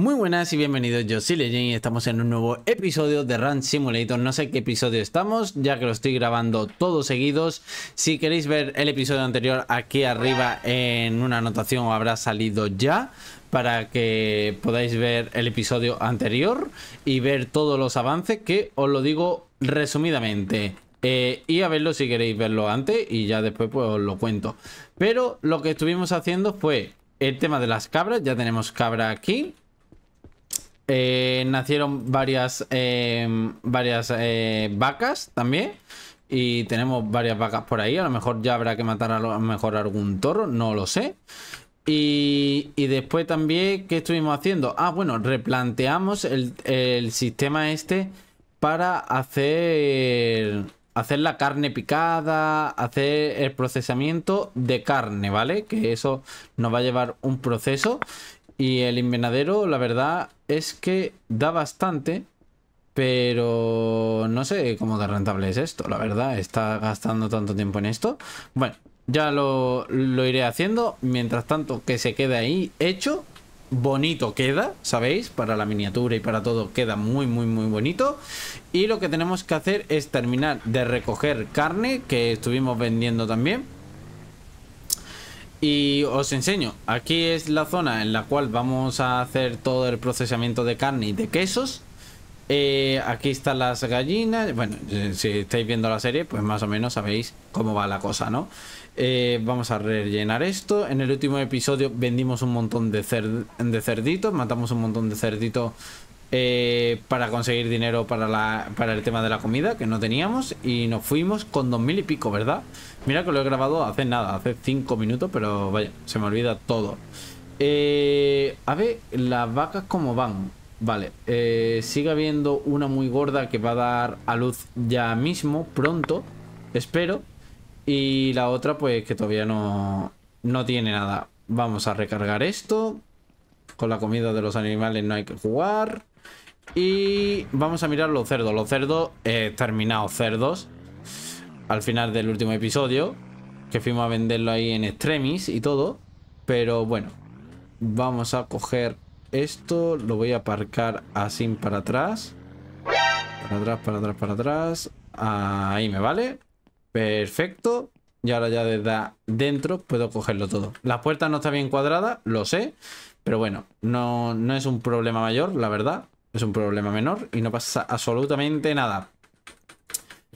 Muy buenas y bienvenidos, yo soy Leyend y estamos en un nuevo episodio de Ranch Simulator. No sé qué episodio estamos, ya que lo estoy grabando todos seguidos. Si queréis ver el episodio anterior, aquí arriba en una anotación habrá salido ya, para que podáis ver el episodio anterior y ver todos los avances, que os lo digo resumidamente. Y a verlo si queréis verlo antes y ya después pues os lo cuento. Pero lo que estuvimos haciendo fue el tema de las cabras. Ya tenemos cabra aquí. Nacieron varias vacas también. Y tenemos varias vacas por ahí. A lo mejor ya habrá que matar a lo mejor algún toro, no lo sé. Y después también, ¿qué estuvimos haciendo? Ah, bueno, replanteamos el sistema este para hacer la carne picada, hacer el procesamiento de carne, ¿vale? Que eso nos va a llevar un proceso. Y el invernadero, la verdad, es que da bastante, pero no sé cómo de rentable es esto, la verdad. Está gastando tanto tiempo en esto. Bueno, ya lo iré haciendo. Mientras tanto, que se quede ahí hecho. Bonito queda, ¿sabéis? Para la miniatura y para todo queda muy, muy, muy bonito. Y lo que tenemos que hacer es terminar de recoger carne, que estuvimos vendiendo también. Y os enseño, aquí es la zona en la cual vamos a hacer todo el procesamiento de carne y de quesos. Aquí están las gallinas. Bueno, si estáis viendo la serie, pues más o menos sabéis cómo va la cosa, ¿no? Vamos a rellenar esto. En el último episodio vendimos un montón de cerditos, matamos un montón de cerditos para conseguir dinero para el tema de la comida, que no teníamos, y nos fuimos con 2000 y pico, ¿verdad? Mira que lo he grabado hace nada, hace 5 minutos, pero vaya, se me olvida todo. A ver, las vacas cómo van. Vale, sigue habiendo una muy gorda que va a dar a luz ya mismo, pronto, espero. Y la otra pues que todavía no tiene nada. Vamos a recargar esto. Con la comida de los animales no hay que jugar. Y vamos a mirar los cerdos. Los cerdos, terminados cerdos. Al final del último episodio, que fuimos a venderlo ahí en extremis y todo. Pero bueno, vamos a coger esto. Lo voy a aparcar así para atrás. Para atrás, para atrás, para atrás. Ahí me vale. Perfecto. Y ahora ya desde dentro puedo cogerlo todo. La puerta no está bien cuadrada, lo sé. Pero bueno, no es un problema mayor, la verdad. Es un problema menor y no pasa absolutamente nada.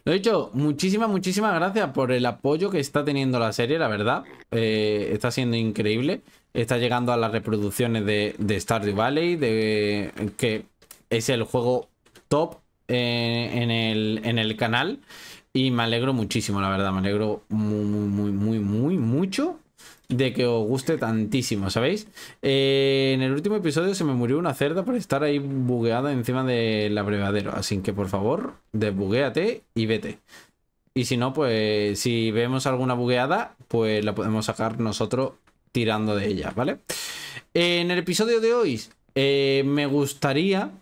Lo dicho, muchísimas gracias por el apoyo que está teniendo la serie, la verdad. Está siendo increíble. Está llegando a las reproducciones de Stardew Valley, que es el juego top en el canal. Y me alegro muchísimo, la verdad. Me alegro muy mucho de que os guste tantísimo, ¿sabéis? En el último episodio se me murió una cerda por estar ahí bugueada encima del abrevadero. Así que, por favor, desbuguéate y vete. Y si no, pues si vemos alguna bugueada, pues la podemos sacar nosotros tirando de ella, ¿vale? En el episodio de hoy me gustaría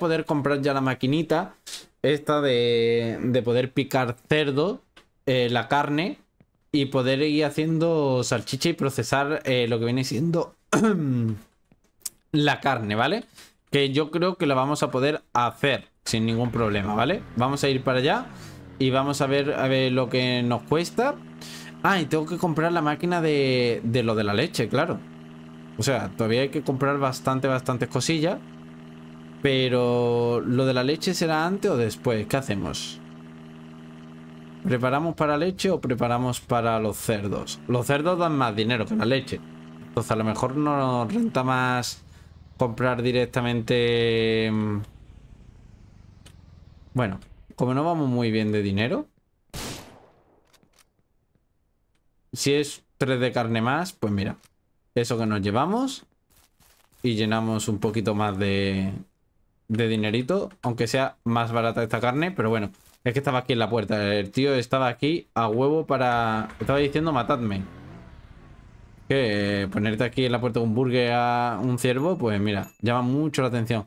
poder comprar ya la maquinita esta de poder picar cerdo, la carne, y poder ir haciendo salchicha y procesar lo que viene siendo la carne, ¿vale? Que yo creo que la vamos a poder hacer sin ningún problema, ¿vale? Vamos a ir para allá y vamos a ver lo que nos cuesta. Ah, y tengo que comprar la máquina de lo de la leche, claro. O sea, todavía hay que comprar bastantes cosillas. Pero lo de la leche será antes o después. ¿Qué hacemos? ¿Preparamos para leche o preparamos para los cerdos? Los cerdos dan más dinero que la leche. Entonces a lo mejor nos renta más comprar directamente. Bueno, como no vamos muy bien de dinero, si es 3 de carne más, pues mira, eso que nos llevamos y llenamos un poquito más de dinerito, aunque sea más barata esta carne, pero bueno, es que estaba aquí en la puerta, el tío estaba aquí a huevo para... Estaba diciendo matadme. Que ponerte aquí en la puerta de un burger a un ciervo, pues mira, llama mucho la atención.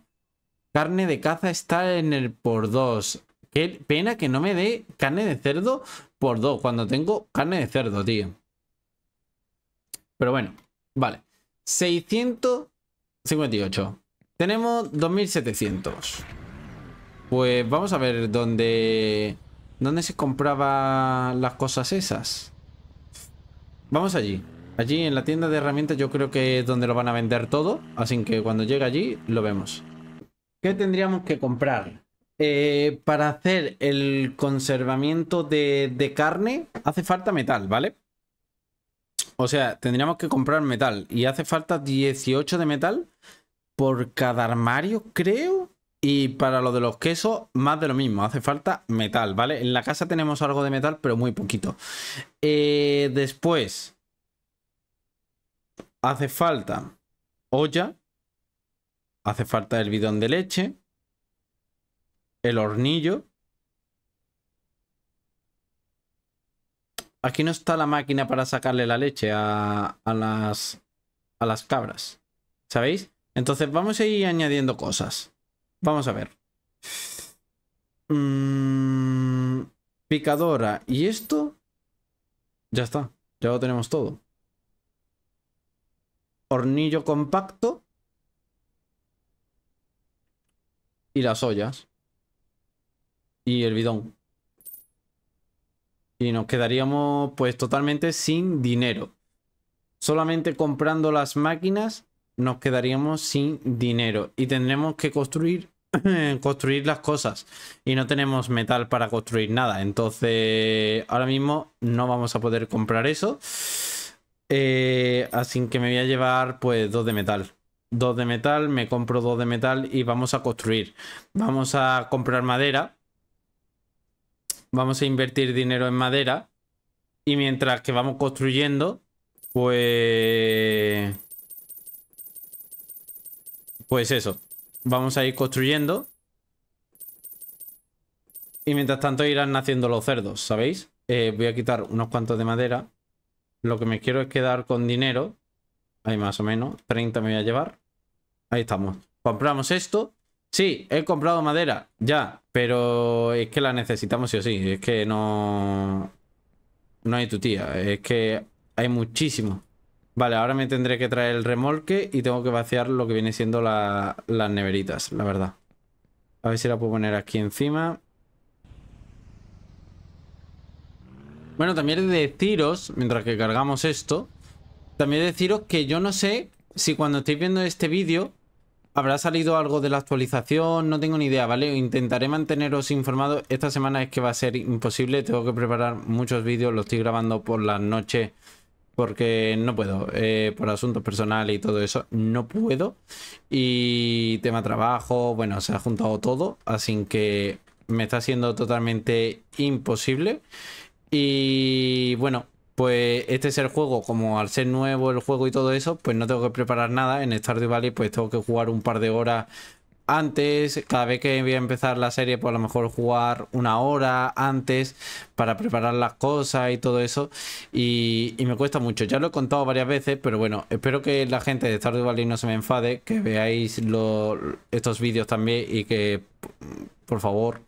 Carne de caza está en el por 2. Qué pena que no me dé carne de cerdo por 2 cuando tengo carne de cerdo, tío. Pero bueno, vale. 658. Tenemos 2700. Pues vamos a ver dónde se compraba las cosas esas. Vamos allí. Allí en la tienda de herramientas yo creo que es donde lo van a vender todo. Así que cuando llegue allí lo vemos. ¿Qué tendríamos que comprar? Para hacer el conservamiento de carne hace falta metal, ¿vale? O sea, tendríamos que comprar metal. Y hace falta 18 de metal por cada armario, creo. Y para lo de los quesos, más de lo mismo. Hace falta metal, ¿vale? En la casa tenemos algo de metal, pero muy poquito. Después, hace falta olla. Hace falta el bidón de leche. El hornillo. Aquí no está la máquina para sacarle la leche a las cabras, ¿sabéis? Entonces vamos a ir añadiendo cosas. Vamos a ver. Picadora. ¿Y esto? Ya está. Ya lo tenemos todo. Hornillo compacto. Y las ollas. Y el bidón. Y nos quedaríamos pues totalmente sin dinero. Solamente comprando las máquinas nos quedaríamos sin dinero. Y tendremos que construir las cosas. Y no tenemos metal para construir nada. Entonces ahora mismo no vamos a poder comprar eso. Así que me voy a llevar pues 2 de metal. 2 de metal, me compro 2 de metal y vamos a construir. Vamos a comprar madera. Vamos a invertir dinero en madera. Y mientras que vamos construyendo, pues eso. Vamos a ir construyendo. Y mientras tanto irán naciendo los cerdos, ¿sabéis? Voy a quitar unos cuantos de madera. Lo que me quiero es quedar con dinero. Ahí más o menos. 30 me voy a llevar. Ahí estamos. Compramos esto. Sí, he comprado madera. Ya. Pero es que la necesitamos sí o sí. Es que no... No hay tutía. Es que hay muchísimo. Vale, ahora me tendré que traer el remolque y tengo que vaciar lo que viene siendo las neveritas, la verdad. A ver si la puedo poner aquí encima. Bueno, también deciros, mientras que cargamos esto, también deciros que yo no sé si cuando estéis viendo este vídeo habrá salido algo de la actualización, no tengo ni idea, ¿vale? Intentaré manteneros informados. Esta semana es que va a ser imposible, tengo que preparar muchos vídeos, los estoy grabando por las noches. Porque no puedo, por asuntos personales y todo eso, no puedo. Y tema trabajo, bueno, se ha juntado todo. Así que me está siendo totalmente imposible. Y bueno, pues este es el juego. Como al ser nuevo el juego y todo eso, pues no tengo que preparar nada. En Stardew Valley pues tengo que jugar un par de horas antes. Cada vez que voy a empezar la serie, pues a lo mejor jugar una hora antes para preparar las cosas y todo eso. Y me cuesta mucho. Ya lo he contado varias veces, pero bueno, espero que la gente de Stardew Valley no se me enfade, que veáis estos vídeos también y que, por favor,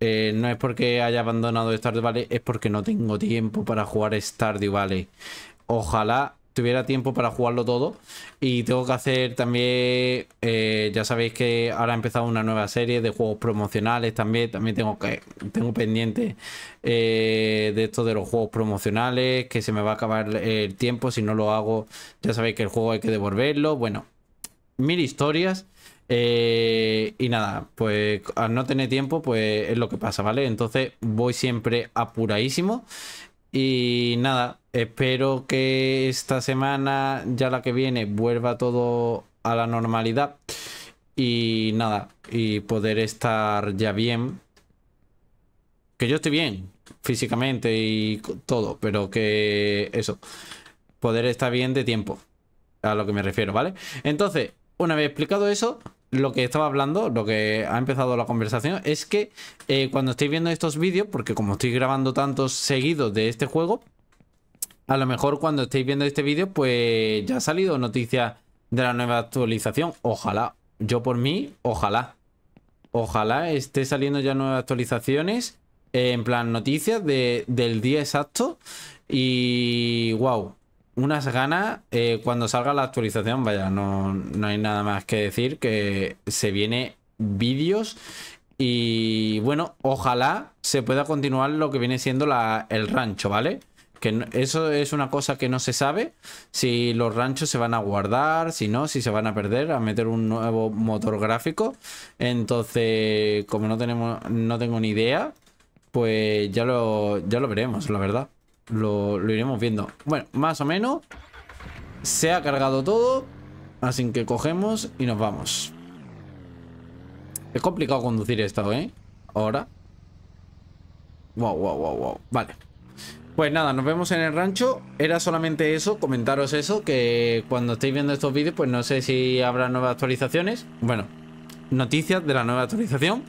no es porque haya abandonado Stardew Valley, es porque no tengo tiempo para jugar Stardew Valley. Ojalá tuviera tiempo para jugarlo todo. Y tengo que hacer también, ya sabéis que ahora ha empezado una nueva serie de juegos promocionales. También tengo pendiente de esto de los juegos promocionales, que se me va a acabar el tiempo si no lo hago. Ya sabéis que el juego hay que devolverlo. Bueno, mil historias. Y nada, pues al no tener tiempo, pues es lo que pasa, ¿vale? Entonces voy siempre apuradísimo. Y nada, espero que esta semana, ya la que viene, vuelva todo a la normalidad. Y nada, y poder estar ya bien. Que yo estoy bien, físicamente y todo, pero que eso, poder estar bien de tiempo, a lo que me refiero, ¿vale? Entonces, una vez explicado eso, lo que estaba hablando, lo que ha empezado la conversación, es que cuando estéis viendo estos vídeos, porque como estoy grabando tantos seguidos de este juego, a lo mejor cuando estéis viendo este vídeo, pues ya ha salido noticia de la nueva actualización. Ojalá, yo por mí, ojalá. Ojalá esté saliendo ya nuevas actualizaciones, en plan noticias del día exacto. Y wow, unas ganas cuando salga la actualización. Vaya, no hay nada más que decir, que se viene vídeos. Y bueno, ojalá se pueda continuar lo que viene siendo el rancho, ¿vale? Que no, eso es una cosa que no se sabe, si los ranchos se van a guardar, si no, si se van a perder, a meter un nuevo motor gráfico. Entonces, como no tengo ni idea, pues ya lo veremos, la verdad. Lo iremos viendo. Bueno, más o menos se ha cargado todo, así que cogemos y nos vamos. Es complicado conducir esto, ¿eh? Ahora. Wow. Vale. Pues nada, nos vemos en el rancho. Era solamente eso, comentaros eso, que cuando estéis viendo estos vídeos, pues no sé si habrá nuevas actualizaciones. Bueno, noticias de la nueva actualización.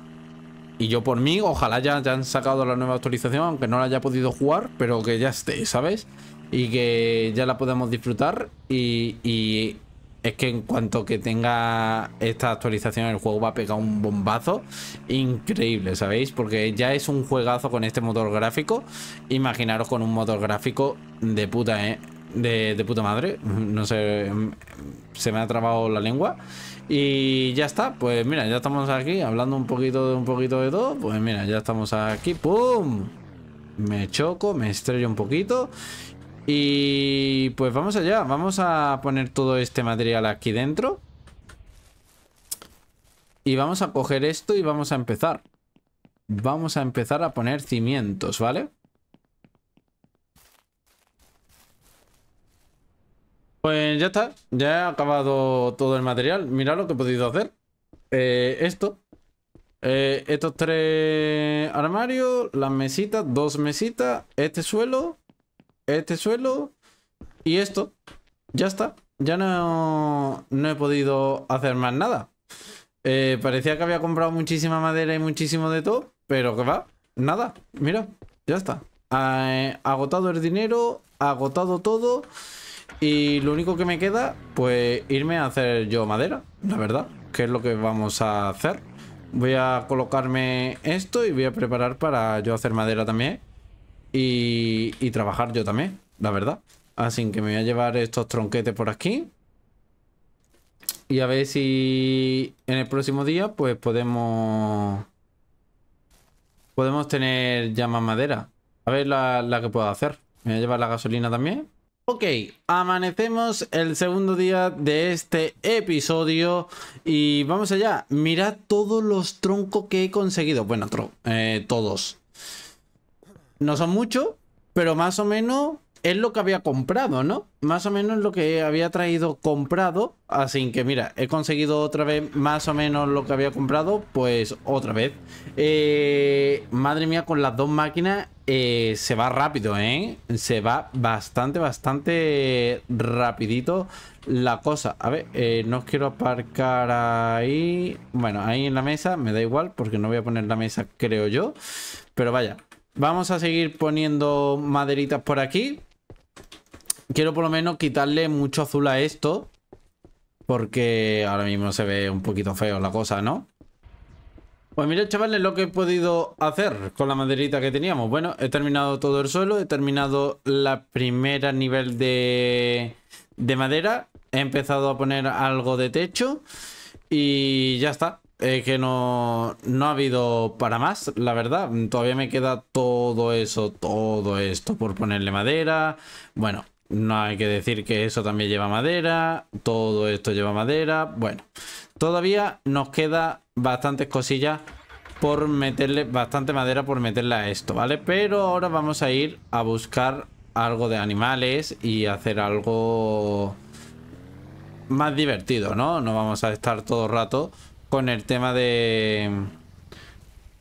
Y yo por mí, ojalá ya hayan sacado la nueva actualización, aunque no la haya podido jugar, pero que ya esté, ¿sabes? Y que ya la podamos disfrutar. Y es que en cuanto que tenga esta actualización, el juego va a pegar un bombazo increíble, ¿sabéis? Porque ya es un juegazo con este motor gráfico. Imaginaros con un motor gráfico de puta, ¿eh? De puta madre. No sé, se me ha trabado la lengua. Y ya está, pues mira, ya estamos aquí hablando un poquito de todo. Pues mira, ya estamos aquí, ¡pum! Me choco, me estrello un poquito. Y pues vamos allá, vamos a poner todo este material aquí dentro. Y vamos a coger esto y vamos a empezar. Vamos a empezar a poner cimientos, ¿vale? Pues ya está, ya he acabado todo el material. Mirad lo que he podido hacer. Estos 3 armarios, las mesitas, 2 mesitas, este suelo y esto. Ya está, ya no he podido hacer más nada. Parecía que había comprado muchísima madera y muchísimo de todo, pero que va, nada. Mira, ya está, agotado el dinero, agotado todo, y lo único que me queda, pues irme a hacer yo madera, la verdad, que es lo que vamos a hacer. Voy a colocarme esto y voy a preparar para yo hacer madera también. Y trabajar yo también, la verdad. Así que me voy a llevar estos tronquetes por aquí. Y a ver si en el próximo día, pues podemos tener ya más madera. A ver la que puedo hacer. Me voy a llevar la gasolina también. Ok, amanecemos el segundo día de este episodio y vamos allá. Mirad todos los troncos que he conseguido. Bueno, todos. No son muchos, pero más o menos es lo que había comprado, ¿no? Más o menos lo que había traído comprado. Así que mira, he conseguido otra vez más o menos lo que había comprado, pues otra vez. Madre mía, con las 2 máquinas se va rápido, ¿eh? Se va bastante rapidito la cosa. A ver, no quiero aparcar ahí. Bueno, ahí en la mesa, me da igual porque no voy a poner la mesa, creo yo. Pero vaya, vamos a seguir poniendo maderitas por aquí. Quiero por lo menos quitarle mucho azul a esto, porque ahora mismo se ve un poquito feo la cosa, ¿no? Pues mirad, chavales, lo que he podido hacer con la maderita que teníamos. Bueno, he terminado todo el suelo, he terminado la primera nivel de madera, he empezado a poner algo de techo y ya está. Es que no ha habido para más, la verdad. Todavía me queda todo esto por ponerle madera. Bueno, no hay que decir que eso también lleva madera, todo esto lleva madera. Bueno, todavía nos queda bastantes cosillas por meterle, bastante madera por meterle a esto, ¿vale? Pero ahora vamos a ir a buscar algo de animales y hacer algo más divertido, ¿no? No vamos a estar todo el rato con el tema de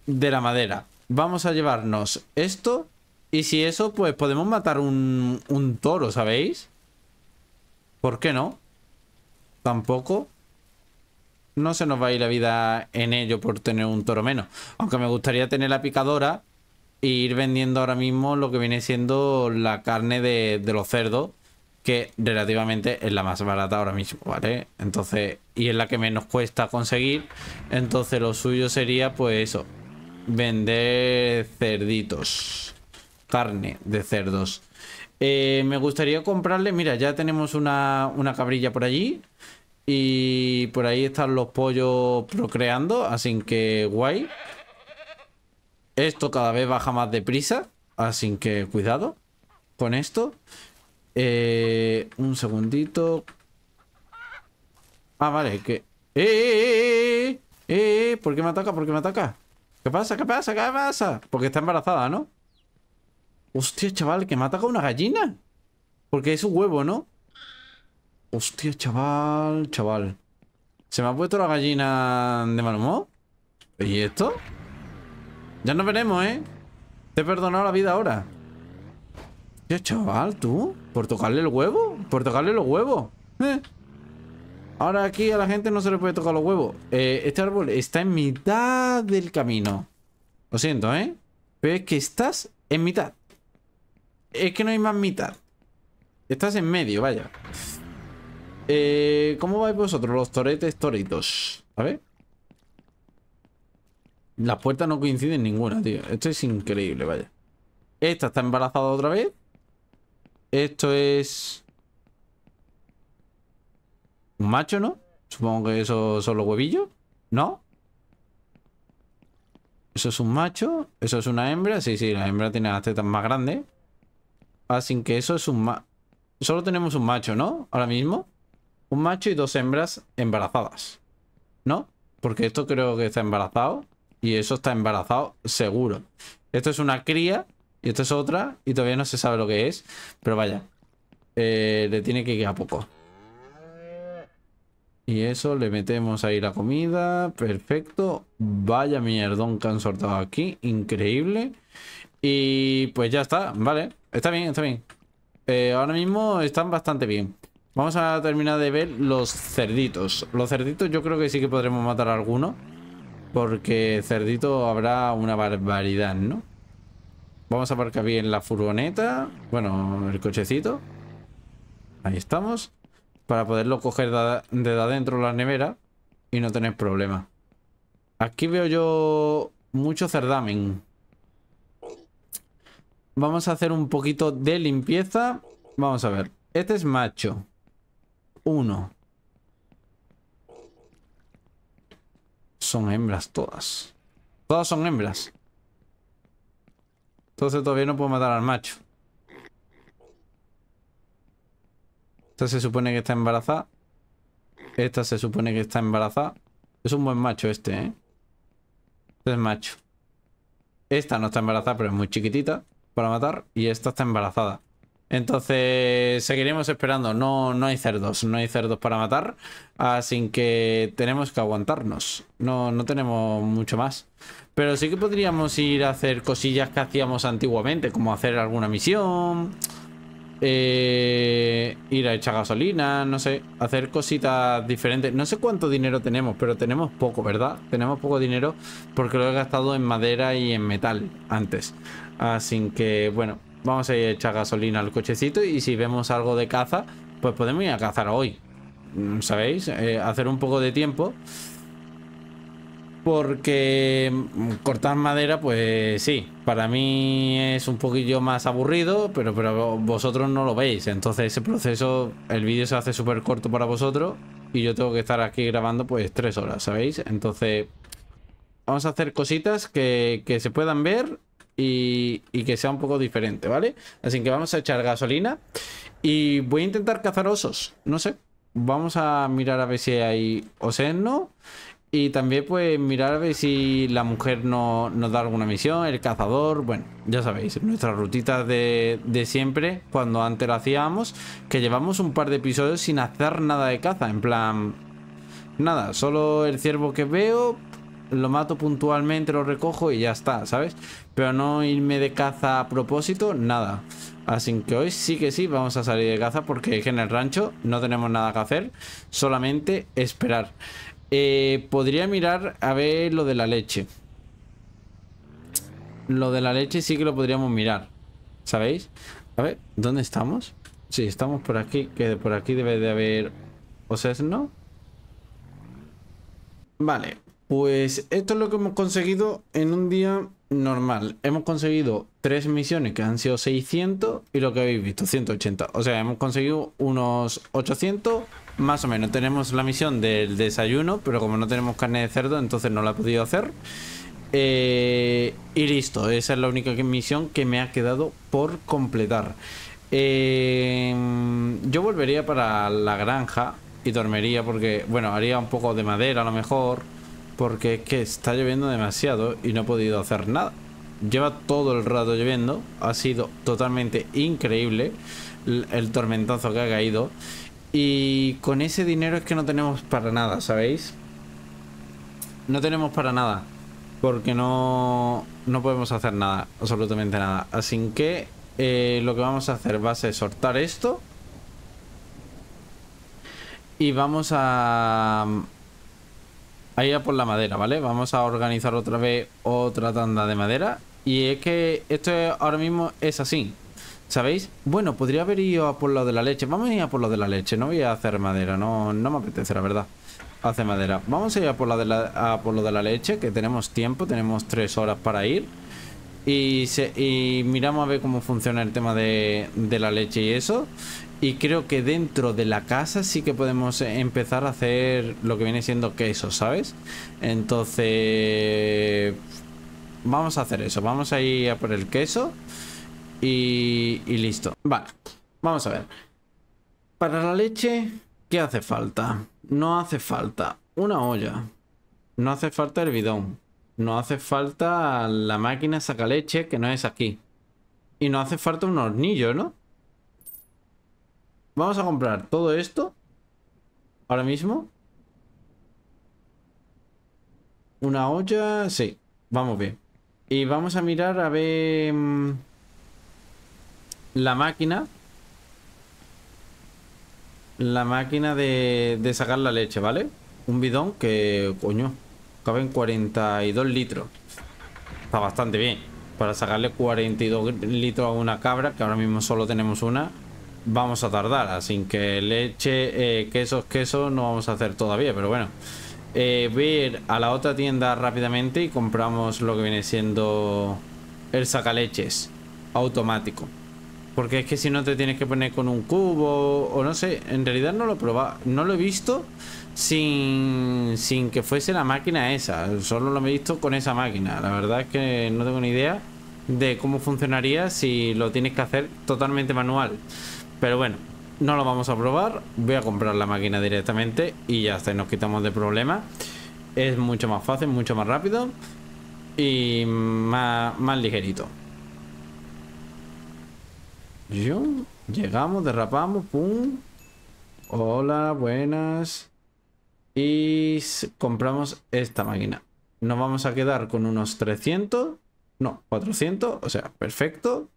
la madera. Vamos a llevarnos esto. Y si eso, pues podemos matar un toro, ¿sabéis? ¿Por qué no? Tampoco. No se nos va a ir la vida en ello por tener un toro menos. Aunque me gustaría tener la picadora e ir vendiendo ahora mismo lo que viene siendo la carne de los cerdos, que relativamente es la más barata ahora mismo, ¿vale? Entonces, y es la que menos cuesta conseguir. Entonces lo suyo sería, pues eso, vender cerditos, carne de cerdos. Me gustaría comprarle... Mira, ya tenemos una cabrilla por allí. Y por ahí están los pollos procreando. Así que guay. Esto cada vez baja más deprisa. Así que cuidado con esto. Un segundito. Ah, vale, que... ¿Por qué me ataca? ¿Por qué me ataca? ¿Qué pasa? ¿Qué pasa? ¿Qué pasa? Porque está embarazada, ¿no? Hostia, chaval, que me ataca una gallina. Porque es un huevo, ¿no? Hostia, chaval, chaval. Se me ha puesto la gallina de mal humor. ¿Y esto? Ya nos veremos, ¿eh? Te he perdonado la vida ahora. Hostia, chaval, tú. ¿Por tocarle el huevo? ¿Por tocarle los huevos? Ahora aquí a la gente no se le puede tocar los huevos. Este árbol está en mitad del camino. Lo siento, ¿eh? Pero es que estás en mitad. Es que no hay más mitad. Estás en medio, vaya. ¿Cómo vais vosotros? Los toretes, toritos. A ver. Las puertas no coinciden ninguna, tío. Esto es increíble, vaya. Esta está embarazada otra vez. Esto es... un macho, ¿no? Supongo que esos son los huevillos. ¿No? Eso es un macho. Eso es una hembra. Sí, sí, la hembra tiene las tetas más grandes. Así que eso es un macho. Solo tenemos un macho, ¿no? Ahora mismo. Un macho y dos hembras embarazadas. ¿No? Porque esto creo que está embarazado. Y eso está embarazado seguro. Esto es una cría. Y esto es otra. Y todavía no se sabe lo que es. Pero vaya. Le tiene que ir a poco. Y eso, le metemos ahí la comida. Perfecto. Vaya mierdón que han soltado aquí. Increíble. Y pues ya está, vale. Está bien, está bien. Ahora mismo están bastante bien. Vamos a terminar de ver los cerditos. Los cerditos yo creo que sí que podremos matar a alguno. Porque cerdito habrá una barbaridad, ¿no? Vamos a aparcar bien la furgoneta. Bueno, el cochecito. Ahí estamos. Para poderlo coger de adentro la nevera y no tener problemas. Aquí veo yo mucho certamen. Vamos a hacer un poquito de limpieza. Vamos a ver. Este es macho. Uno. Son hembras todas. Todas son hembras. Entonces todavía no puedo matar al macho. Esta se supone que está embarazada. Esta se supone que está embarazada. Es un buen macho este, ¿eh? Este es macho. Esta no está embarazada, pero es muy chiquitita para matar. Y esta está embarazada. Entonces seguiremos esperando. No hay cerdos. No hay cerdos para matar. Así que tenemos que aguantarnos. No tenemos mucho más. Pero sí que podríamos ir a hacer cosillas que hacíamos antiguamente. Como hacer alguna misión... ir a echar gasolina, no sé, hacer cositas diferentes. No sé cuánto dinero tenemos, pero tenemos poco, ¿verdad? Tenemos poco dinero porque lo he gastado en madera y en metal antes. Así que, bueno, vamos a ir a echar gasolina al cochecito y si vemos algo de caza, pues podemos ir a cazar hoy, ¿sabéis? Hacer un poco de tiempo. Porque cortar madera, pues sí, para mí es un poquillo más aburrido, pero vosotros no lo veis. Entonces ese proceso, el vídeo se hace súper corto para vosotros y yo tengo que estar aquí grabando pues 3 horas, ¿sabéis? Entonces vamos a hacer cositas que se puedan ver y que sea un poco diferente, ¿vale? Así que vamos a echar gasolina y voy a intentar cazar osos, no sé. Vamos a mirar a ver si hay osenos. Y también pues mirar a ver si la mujer nos da alguna misión, el cazador, bueno, ya sabéis, nuestras rutitas de siempre, cuando antes lo hacíamos, que llevamos un par de episodios sin hacer nada de caza, en plan, nada, solo el ciervo que veo, lo mato puntualmente, lo recojo y ya está, ¿sabes? Pero no irme de caza a propósito, nada. Así que hoy sí que sí vamos a salir de caza porque es que en el rancho no tenemos nada que hacer, solamente esperar. Podría mirar a ver lo de la leche. Lo de la leche sí que lo podríamos mirar, ¿sabéis? A ver, ¿dónde estamos? Sí, estamos por aquí, que por aquí debe de haber osesno. Vale, pues esto es lo que hemos conseguido en un día normal. Hemos conseguido 3 misiones que han sido 600 y lo que habéis visto, 180. O sea, hemos conseguido unos 800 más o menos. Tenemos la misión del desayuno, pero como no tenemos carne de cerdo, entonces no la he podido hacer. Y listo, esa es la única misión que me ha quedado por completar. Yo volvería para la granja y dormiría porque, bueno, haría un poco de madera a lo mejor. Porque es que está lloviendo demasiado y no he podido hacer nada. Lleva todo el rato lloviendo. Ha sido totalmente increíble el tormentazo que ha caído. Y con ese dinero es que no tenemos para nada, ¿sabéis? No tenemos para nada. Porque no podemos hacer nada, absolutamente nada. Así que lo que vamos a hacer va a ser soltar esto. Y vamos a ir a por la madera, ¿vale? Vamos a organizar otra vez otra tanda de madera. Y es que esto ahora mismo es así, ¿sabéis? Bueno, podría haber ido a por lo de la leche. Vamos a ir a por lo de la leche. No voy a hacer madera, no me apetece, la verdad. Hacer madera. Vamos a ir a por lo de la leche, que tenemos tiempo. Tenemos 3 horas para ir. Y miramos a ver cómo funciona el tema de la leche y eso. Y creo que dentro de la casa sí que podemos empezar a hacer lo que viene siendo queso, ¿sabes? Entonces vamos a hacer eso. Vamos a ir a por el queso y listo. Vale, vamos a ver. Para la leche, ¿qué hace falta? No hace falta una olla. No hace falta el bidón. No hace falta la máquina sacaleche, que no es aquí. Y no hace falta un hornillo, ¿no? Vamos a comprar todo esto ahora mismo. Una olla, sí, vamos bien. Y vamos a mirar a ver la máquina de sacar la leche, ¿vale? Un bidón que, coño, cabe en 42 litros. Está bastante bien. Para sacarle 42 litros a una cabra, que ahora mismo solo tenemos una, vamos a tardar. Así que leche, quesos no vamos a hacer todavía, pero bueno, voy a ir a la otra tienda rápidamente y compramos lo que viene siendo el sacaleches automático, porque es que si no te tienes que poner con un cubo o no sé. En realidad no lo he probado, no lo he visto sin que fuese la máquina esa. Solo lo he visto con esa máquina. La verdad es que no tengo ni idea de cómo funcionaría si lo tienes que hacer totalmente manual. Pero bueno, no lo vamos a probar. Voy a comprar la máquina directamente y ya está, y nos quitamos de problemas. Es mucho más fácil, mucho más rápido y más ligerito. Llegamos, derrapamos, pum. Hola, buenas. Y compramos esta máquina. Nos vamos a quedar con unos 300. No, 400, o sea, perfecto.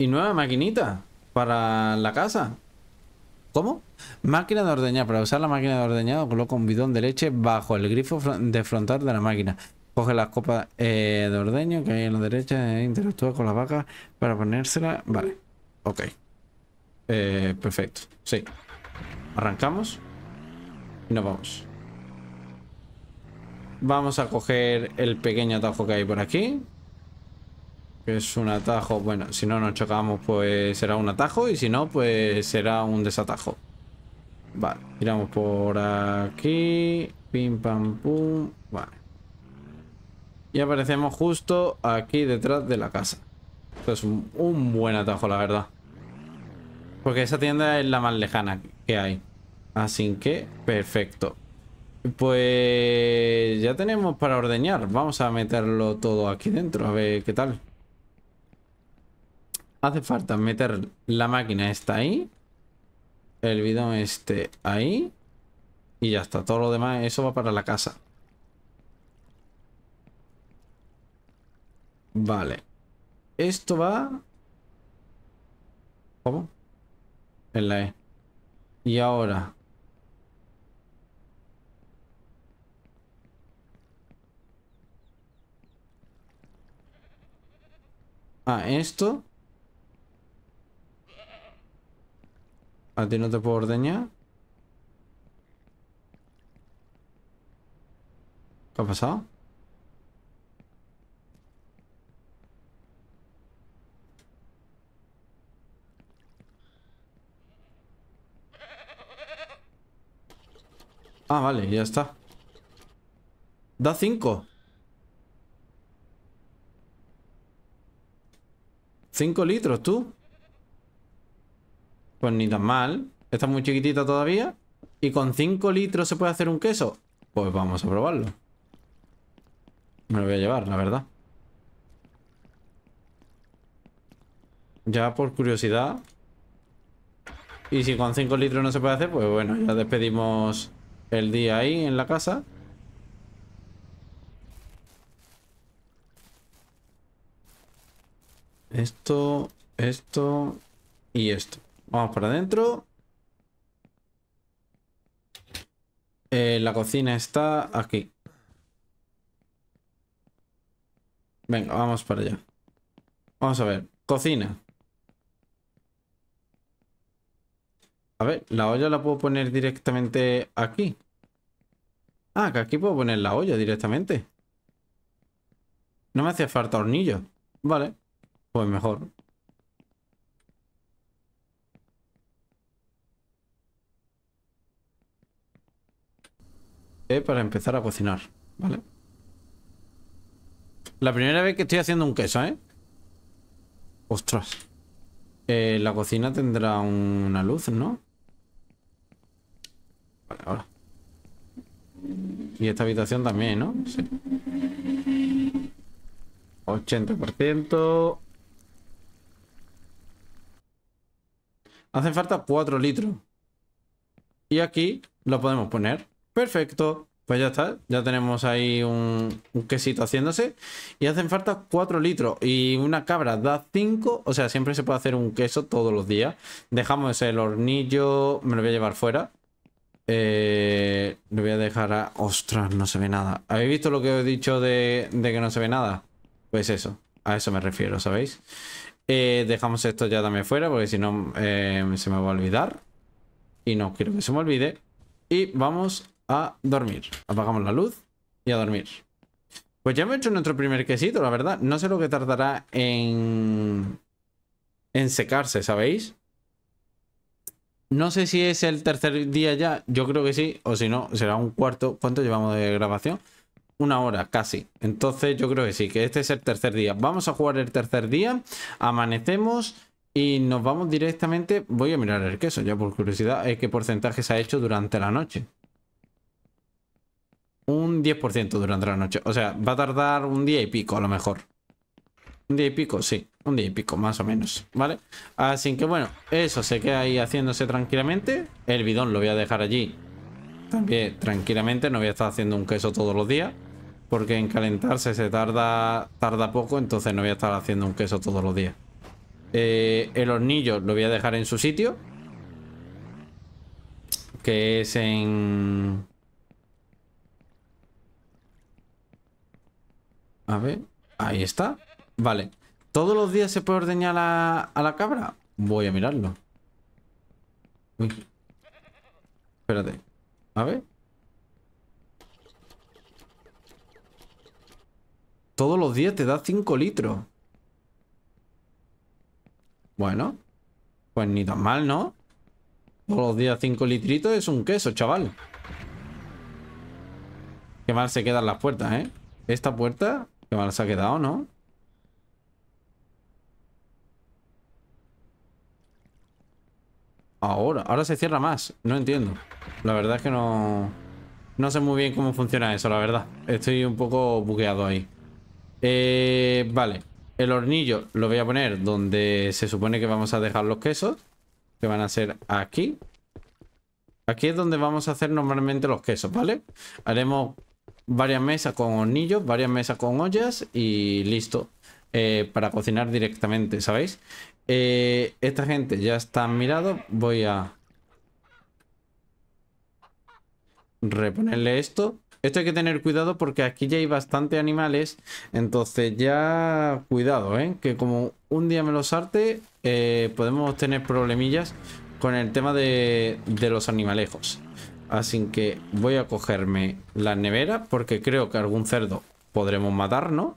Y nueva maquinita para la casa. ¿Cómo? Máquina de ordeñar. Para usar la máquina de ordeñado, coloca un bidón de leche bajo el grifo de frontal de la máquina. Coge las copas de ordeño que hay en la derecha e interactúa con las vacas para ponérsela. Vale, ok. Perfecto, sí. Arrancamos y nos vamos. Vamos a coger el pequeño atajo que hay por aquí. Es un atajo, bueno, si no nos chocamos pues será un atajo y si no pues será un desatajo. Vale, tiramos por aquí, pim pam pum, vale. Y aparecemos justo aquí detrás de la casa. Esto es un buen atajo, la verdad. Porque esa tienda es la más lejana que hay. Así que, perfecto. Pues ya tenemos para ordeñar. Vamos a meterlo todo aquí dentro, a ver qué tal. Hace falta meter la máquina esta ahí, el bidón este ahí, y ya está. Todo lo demás, eso va para la casa. Vale. Esto va... ¿Cómo? En la E. Y ahora... Ah, esto... A ti no te puedo ordeñar. ¿Qué ha pasado? Ah, vale, ya está. Da 5. 5 litros, tú. Pues ni tan mal. Está muy chiquitita todavía. ¿Y con 5 litros se puede hacer un queso? Pues vamos a probarlo. Me lo voy a llevar, la verdad. Ya por curiosidad. Y si con 5 litros no se puede hacer, pues bueno, ya despedimos el día ahí en la casa. Esto, esto y esto. Vamos para adentro. La cocina está aquí. Venga, vamos para allá. Vamos a ver. Cocina. A ver, la olla la puedo poner directamente aquí. Ah, que aquí puedo poner la olla directamente. No me hace falta hornillo. Vale, pues mejor. Para empezar a cocinar, ¿vale? La primera vez que estoy haciendo un queso, ¿eh? Ostras. La cocina tendrá una luz, ¿no? Vale, ahora. Y esta habitación también, ¿no? Sí. 80%. Hacen falta 4 litros. Y aquí lo podemos poner. Perfecto, pues ya está, ya tenemos ahí un quesito haciéndose y hacen falta 4 litros y una cabra da 5, o sea, siempre se puede hacer un queso todos los días. Dejamos el hornillo, me lo voy a llevar fuera, lo voy a dejar a... Ostras, no se ve nada. ¿Habéis visto lo que os he dicho de que no se ve nada? Pues eso, a eso me refiero, ¿sabéis? Dejamos esto ya también fuera porque si no se me va a olvidar y no quiero que se me olvide. Y vamos a dormir. Apagamos la luz y a dormir. Pues ya hemos hecho nuestro primer quesito, la verdad. No sé lo que tardará en secarse, ¿sabéis? No sé si es el tercer día ya. Yo creo que sí, o si no, será un cuarto. ¿Cuánto llevamos de grabación? Una hora, casi. Entonces yo creo que sí, que este es el tercer día. Vamos a jugar el tercer día. Amanecemos. Y nos vamos directamente... Voy a mirar el queso, ya por curiosidad. ¿Qué porcentaje se ha hecho durante la noche? Un 10% durante la noche. O sea, va a tardar un día y pico a lo mejor. Un día y pico, sí. Un día y pico, más o menos. ¿Vale? Así que bueno, eso se queda ahí haciéndose tranquilamente. El bidón lo voy a dejar allí. También tranquilamente. No voy a estar haciendo un queso todos los días. Porque en calentarse se tarda poco. Entonces no voy a estar haciendo un queso todos los días. El hornillo lo voy a dejar en su sitio, que es en... A ver, ahí está. Vale, ¿todos los días se puede ordeñar a la cabra? Voy a mirarlo. Uy. Espérate. A ver. Todos los días te da 5 litros. Bueno, pues ni tan mal, ¿no? Todos los días 5 litritos es un queso, chaval. Qué mal se quedan las puertas, ¿eh? Esta puerta, qué mal se ha quedado, ¿no? Ahora se cierra más. No entiendo. La verdad es que no sé muy bien cómo funciona eso, la verdad. Estoy un poco bugueado ahí. Vale. El hornillo lo voy a poner donde se supone que vamos a dejar los quesos, que van a ser aquí. Aquí es donde vamos a hacer normalmente los quesos, ¿vale? Haremos varias mesas con hornillos, varias mesas con ollas y listo. Para cocinar directamente, ¿sabéis? Esta gente ya está mirado. Voy a reponerle esto. Esto hay que tener cuidado porque aquí ya hay bastante animales. Entonces ya... Cuidado, ¿eh? Que como un día me los arte, podemos tener problemillas con el tema de los animalejos. Así que voy a cogerme la nevera porque creo que algún cerdo podremos matar, ¿no?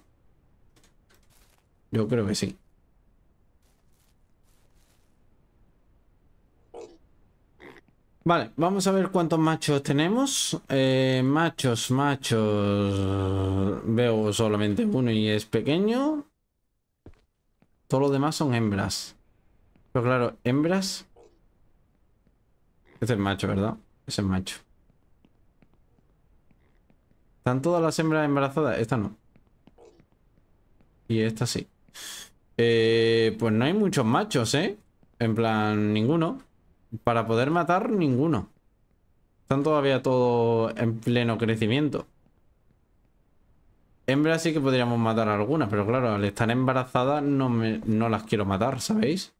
Yo creo que sí. Vale, vamos a ver cuántos machos tenemos. Machos. Veo solamente uno y es pequeño. Todos los demás son hembras. Pero claro, hembras. Este es el macho, ¿verdad? Ese es el macho. ¿Están todas las hembras embarazadas? Esta no. Y esta sí. Pues no hay muchos machos, ¿eh? En plan, ninguno. Para poder matar, ninguno. Están todavía todos en pleno crecimiento. Hembras sí que podríamos matar a algunas, pero claro, al estar embarazadas no las quiero matar, ¿sabéis?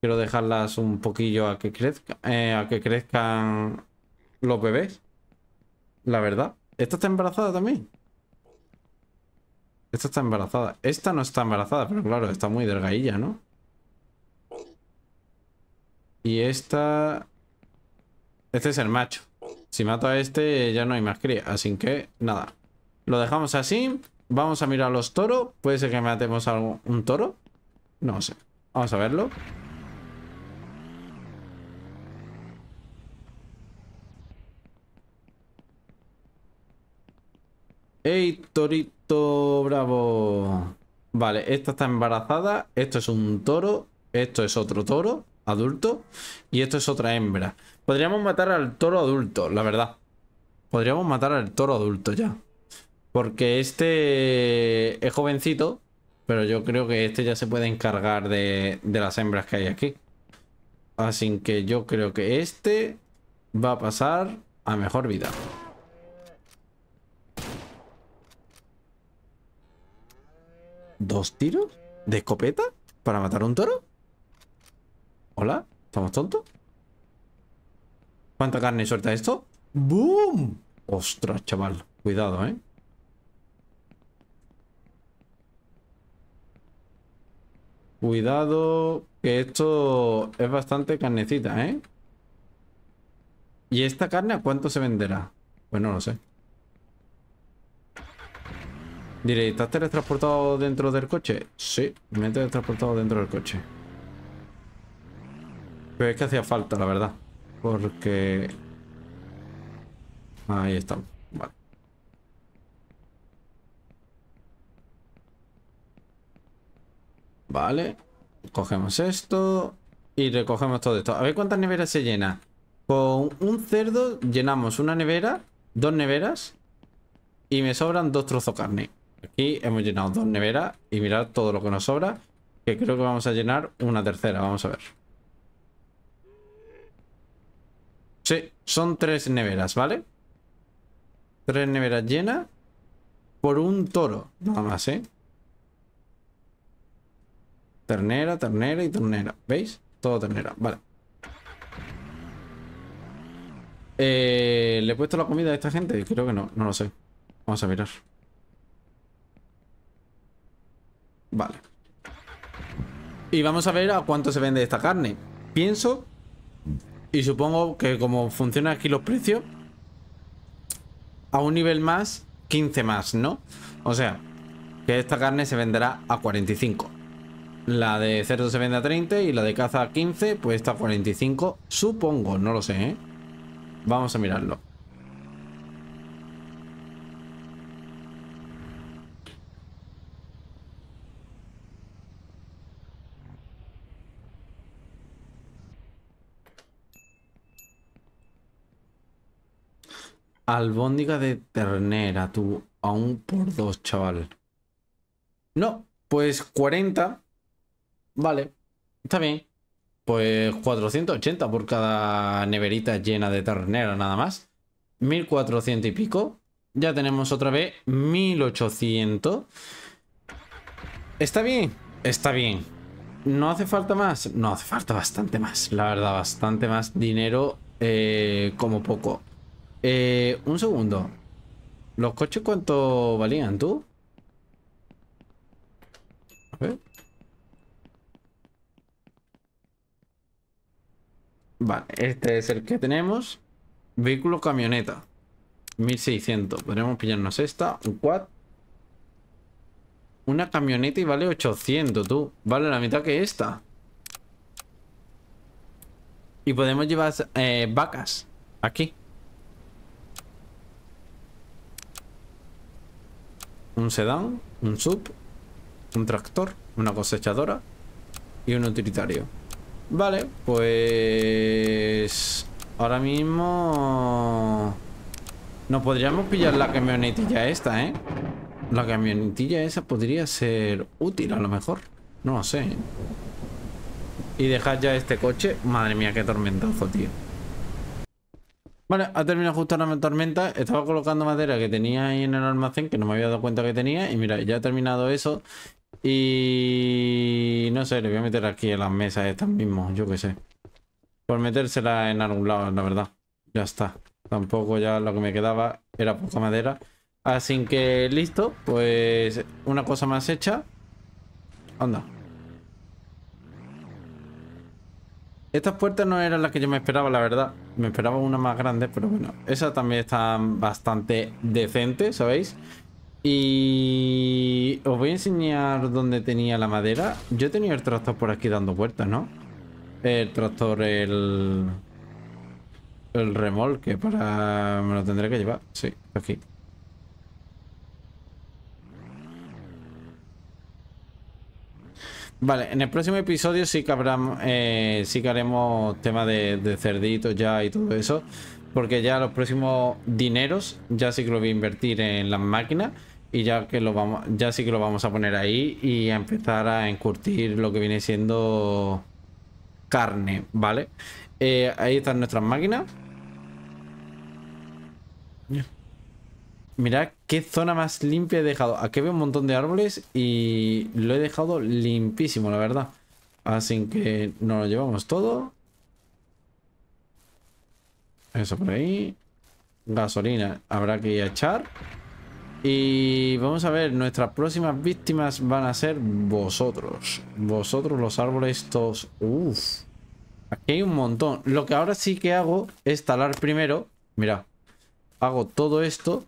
Quiero dejarlas un poquillo a que crezcan, los bebés. La verdad. ¿Esta está embarazada también? Esta está embarazada. Esta no está embarazada, pero claro, está muy delgadilla, ¿no? Y esta... Este es el macho. Si mato a este ya no hay más cría. Así que nada. Lo dejamos así. Vamos a mirar los toros. Puede ser que matemos a un toro. No sé. Vamos a verlo. ¡Ey, torito bravo! Vale, esta está embarazada. Esto es un toro. Esto es otro toro adulto y esto es otra hembra. Podríamos matar al toro adulto, la verdad. Podríamos matar al toro adulto ya, porque este es jovencito, pero yo creo que este ya se puede encargar de las hembras que hay aquí. Así que yo creo que este va a pasar a mejor vida. ¿Dos tiros de escopeta para matar a un toro? ¿Hola? ¿Estamos tontos? ¿Cuánta carne suelta esto? ¡Boom! ¡Ostras, chaval! Cuidado, ¿eh? Cuidado, que esto es bastante carnecita, ¿eh? ¿Y esta carne a cuánto se venderá? Pues no lo sé. Diré, ¿estás teletransportado dentro del coche? Sí, me he teletransportado dentro del coche. Pero es que hacía falta, la verdad. Porque... Ahí estamos. Vale. Vale. Cogemos esto. Y recogemos todo esto. A ver cuántas neveras se llena. Con un cerdo llenamos una nevera. Dos neveras. Y me sobran dos trozos de carne. Aquí hemos llenado dos neveras. Y mirad todo lo que nos sobra. Que creo que vamos a llenar una tercera. Vamos a ver. Sí, son tres neveras, ¿vale? Tres neveras llenas por un toro, nada más, ¿eh? Ternera, ternera y ternera, ¿veis? Todo ternera, vale. ¿Le he puesto la comida a esta gente? Creo que no, no lo sé. Vamos a mirar. Vale. Y vamos a ver a cuánto se vende esta carne. Pienso... Y supongo que como funcionan aquí los precios, a un nivel más, 15 más, ¿no? O sea, que esta carne se venderá a 45. La de cerdo se vende a 30 y la de caza a 15, pues está a 45, supongo, no lo sé, ¿eh? Vamos a mirarlo. Albóndiga de ternera, tú. A 1 por 2, chaval. No, pues 40. Vale, está bien. Pues 480 por cada neverita llena de ternera, nada más. 1400 y pico. Ya tenemos otra vez 1800. Está bien, está bien. ¿No hace falta más? No, hace falta bastante más. La verdad, bastante más dinero, como poco. Un segundo. ¿Los coches cuánto valían, tú? A ver. Vale, este es el que tenemos. Vehículo camioneta. 1600. Podríamos pillarnos esta. Un quad. Una camioneta y vale 800, tú. Vale la mitad que esta. Y podemos llevar vacas aquí. Un sedán, un SUV, un tractor, una cosechadora y un utilitario. Vale, pues ahora mismo nos podríamos pillar la camionetilla esta, ¿eh? La camionetilla esa podría ser útil a lo mejor. No lo sé. Y dejar ya este coche. Madre mía, qué tormentazo, tío. Vale, ha terminado justo la tormenta. Estaba colocando madera que tenía ahí en el almacén, que no me había dado cuenta que tenía. Y mira, ya ha terminado eso. Y no sé, le voy a meter aquí a las mesas estas mismas, yo qué sé. Por metérsela en algún lado, la verdad. Ya está. Tampoco ya lo que me quedaba era poca madera. Así que listo. Pues una cosa más hecha. Anda. Estas puertas no eran las que yo me esperaba, la verdad. Me esperaba una más grande, pero bueno. Esas también están bastante decentes, ¿sabéis? Y os voy a enseñar dónde tenía la madera. Yo tenía el tractor por aquí dando vueltas, ¿no? El tractor, el remolque para... Me lo tendré que llevar. Sí, aquí. Vale, en el próximo episodio sí que habrá, sí que haremos tema de cerditos ya y todo eso. Porque ya los próximos dineros ya sí que lo voy a invertir en las máquinas. Y ya que lo vamos, ya sí que lo vamos a poner ahí y a empezar a encurtir lo que viene siendo carne, ¿vale? Ahí están nuestras máquinas. Mirad qué zona más limpia he dejado. Aquí veo un montón de árboles y lo he dejado limpísimo, la verdad. Así que nos lo llevamos todo. Eso por ahí. Gasolina habrá que ir a echar. Y vamos a ver, nuestras próximas víctimas van a ser vosotros. Vosotros, los árboles estos. Uff. Aquí hay un montón. Lo que ahora sí que hago es talar primero. Mirad. Hago todo esto.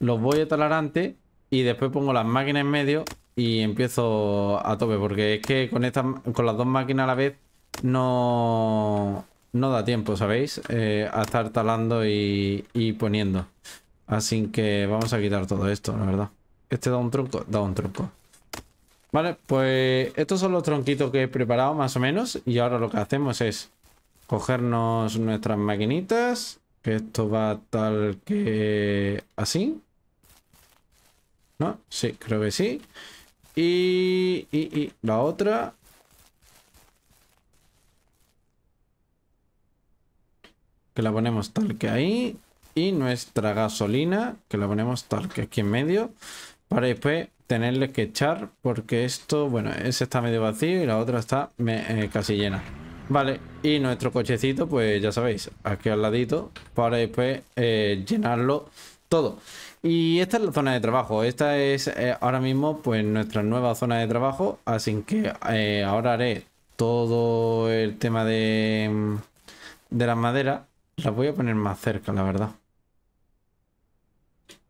Los voy a talar antes y después pongo las máquinas en medio y empiezo a tope. Porque es que con las dos máquinas a la vez no da tiempo, ¿sabéis? A estar talando y poniendo. Así que vamos a quitar todo esto, la verdad. Este da un tronco, da un tronco. Vale, pues estos son los tronquitos que he preparado más o menos. Y ahora lo que hacemos es cogernos nuestras maquinitas. Que esto va tal que así. ¿No? Sí, creo que sí. Y la otra. Que la ponemos tal que ahí. Y nuestra gasolina. Que la ponemos tal que aquí en medio. Para después tenerle que echar. Porque esto, bueno, ese está medio vacío. Y la otra está casi llena. Vale, y nuestro cochecito, pues ya sabéis, aquí al ladito, para después llenarlo todo. Y esta es la zona de trabajo, esta es ahora mismo pues nuestra nueva zona de trabajo, así que ahora haré todo el tema de las maderas. Las voy a poner más cerca, la verdad.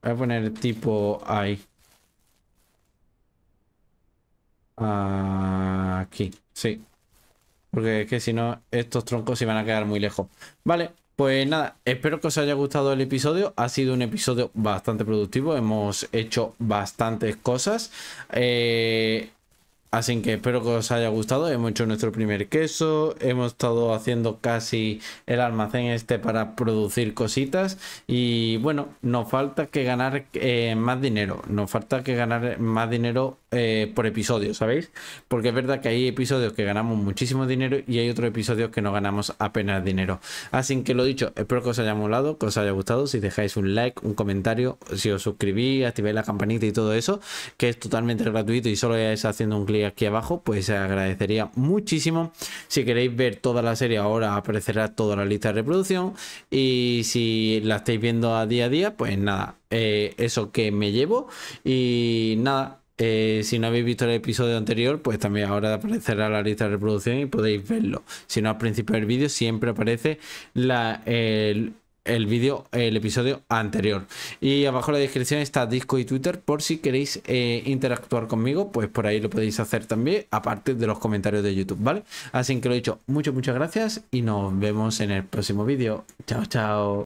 Voy a poner tipo ahí. Aquí, sí. Porque es que si no, estos troncos se van a quedar muy lejos. Vale, pues nada, espero que os haya gustado el episodio. Ha sido un episodio bastante productivo. Hemos hecho bastantes cosas. Así que espero que os haya gustado. Hemos hecho nuestro primer queso. Hemos estado haciendo casi el almacén este para producir cositas. Y bueno, nos falta que ganar más dinero. Nos falta que ganar más dinero por episodio, ¿sabéis? Porque es verdad que hay episodios que ganamos muchísimo dinero y hay otros episodios que no ganamos apenas dinero. Así que lo dicho, espero que os haya molado, que os haya gustado. Si dejáis un like, un comentario, si os suscribís, activáis la campanita y todo eso, que es totalmente gratuito y solo es haciendo un clic aquí abajo, pues se agradecería muchísimo. Si queréis ver toda la serie, ahora aparecerá toda la lista de reproducción, y si la estáis viendo a día a día, pues nada, eso que me llevo. Y nada, si no habéis visto el episodio anterior, pues también ahora aparecerá la lista de reproducción y podéis verlo. Si no, al principio del vídeo siempre aparece el vídeo, el episodio anterior. Y abajo en la descripción está Discord y Twitter por si queréis interactuar conmigo, pues por ahí lo podéis hacer también, aparte de los comentarios de YouTube, ¿vale? Así que lo he dicho, muchas gracias y nos vemos en el próximo vídeo. Chao, chao.